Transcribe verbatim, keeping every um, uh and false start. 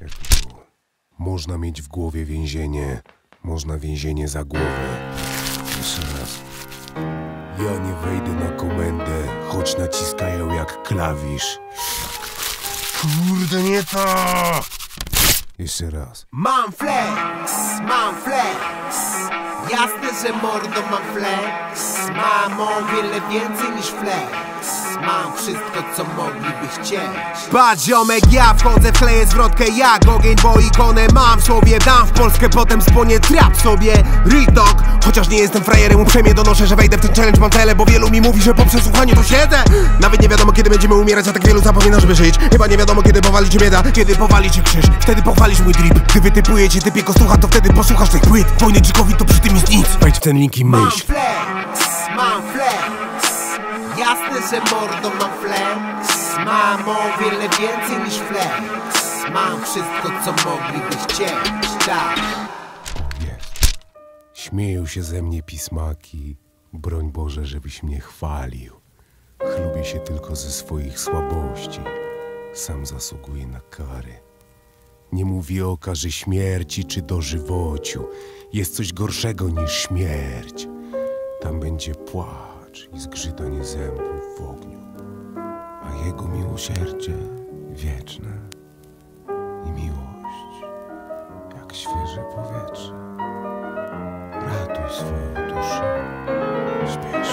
Jak to było? Można mieć w głowie więzienie, można więzienie za głowę. Jeszcze raz. Ja nie wejdę na komendę, choć naciskają jak klawisz. Kurde, nie to! Jeszcze raz. Mam flex, mam flex. Jasne, że mordo mam flex. Mam o wiele więcej niż flex. Mam wszystko, co mogliby chcieć. Patrz ziomek, ja wchodzę, wkleję zwrotkę jak ogień, bo ikonę mam w słowie. Dam w Polskę, potem spłonie trap sobie Readog, chociaż nie jestem frajerem, uprzejmie donoszę, że wejdę w ten challenge, mam tele, bo wielu mi mówi, że po przesłuchaniu tu siedzę. Nawet nie wiadomo, kiedy będziemy umierać, a tak wielu zapomina, żeby żyć. Chyba nie wiadomo, kiedy powali cię bieda, kiedy powali cię krzyż, wtedy pochwalisz mój drip. Gdy wytypuje cię typie kostucha, to wtedy posłuchasz tych płyt. Wojny dzikowi to przy tym jest nic. Wejdź w ten link i myśl. Jasne, że mordo mam flex. Mam o wiele więcej niż flex. Mam wszystko, co mogliby chcieć, tak. Jest. Śmieją się ze mnie pismaki. Broń Boże, żebyś mnie chwalił. Chlubię się tylko ze swoich słabości. Sam zasługuję na kary. Nie mówię o karze śmierci czy dożywociu. Jest coś gorszego niż śmierć. Tam będzie płacz i zgrzytanie zębów w ogniu, a Jego miłosierdzie wieczne i miłość jak świeże powietrze. Ratuj swoją duszę, śpiesz.